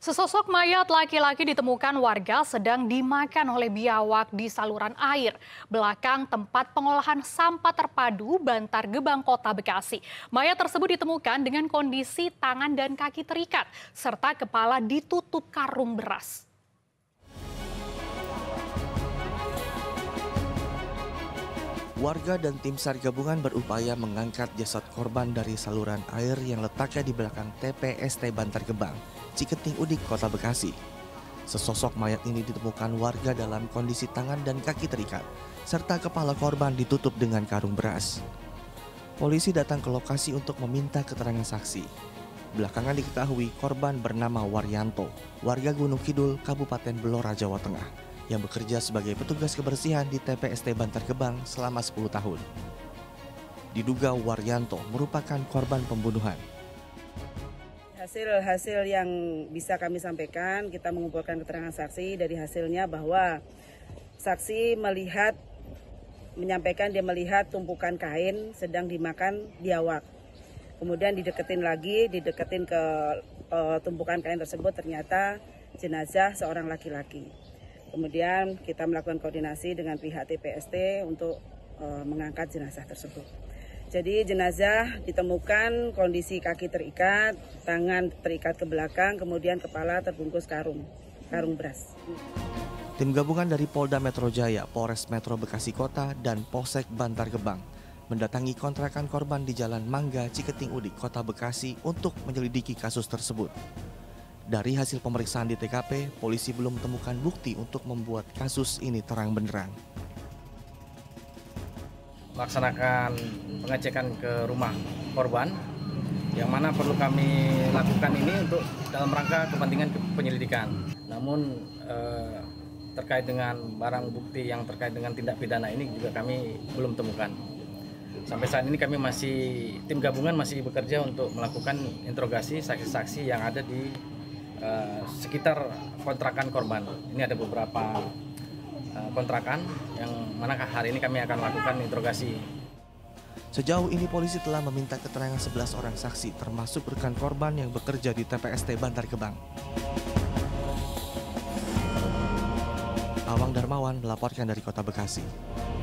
Sesosok mayat laki-laki ditemukan warga sedang dimakan oleh biawak di saluran air belakang tempat pengolahan sampah terpadu Bantar Gebang, Kota Bekasi. Mayat tersebut ditemukan dengan kondisi tangan dan kaki terikat serta kepala ditutup karung beras. Warga dan tim SAR gabungan berupaya mengangkat jasad korban dari saluran air yang letaknya di belakang TPST Bantar Gebang, Ciketing Udik, Kota Bekasi. Sesosok mayat ini ditemukan warga dalam kondisi tangan dan kaki terikat, serta kepala korban ditutup dengan karung beras. Polisi datang ke lokasi untuk meminta keterangan saksi. Belakangan diketahui korban bernama Waryanto, warga Gunung Kidul, Kabupaten Blora, Jawa Tengah, yang bekerja sebagai petugas kebersihan di TPST Bantar Gebang selama 10 tahun. Diduga Waryanto merupakan korban pembunuhan. Hasil yang bisa kami sampaikan, kita mengumpulkan keterangan saksi. Dari hasilnya bahwa saksi menyampaikan dia melihat tumpukan kain sedang dimakan biawak. Kemudian dideketin ke tumpukan kain tersebut, ternyata jenazah seorang laki-laki. Kemudian kita melakukan koordinasi dengan pihak TPST untuk mengangkat jenazah tersebut. Jadi jenazah ditemukan kondisi kaki terikat, tangan terikat ke belakang, kemudian kepala terbungkus karung beras. Tim gabungan dari Polda Metro Jaya, Polres Metro Bekasi Kota, dan Polsek Bantar Gebang mendatangi kontrakan korban di Jalan Mangga, Ciketing Udik, Kota Bekasi untuk menyelidiki kasus tersebut. Dari hasil pemeriksaan di TKP, polisi belum menemukan bukti untuk membuat kasus ini terang benderang. Melaksanakan pengecekan ke rumah korban, yang mana perlu kami lakukan ini untuk dalam rangka kepentingan penyelidikan. Namun terkait dengan barang bukti yang terkait dengan tindak pidana ini juga kami belum temukan. Sampai saat ini tim gabungan masih bekerja untuk melakukan interogasi saksi-saksi yang ada di sekitar kontrakan korban. Ini ada beberapa kontrakan yang mana hari ini kami akan lakukan interogasi. Sejauh ini polisi telah meminta keterangan 11 orang saksi termasuk rekan korban yang bekerja di TPST Bantar Gebang. Awang Darmawan melaporkan dari Kota Bekasi.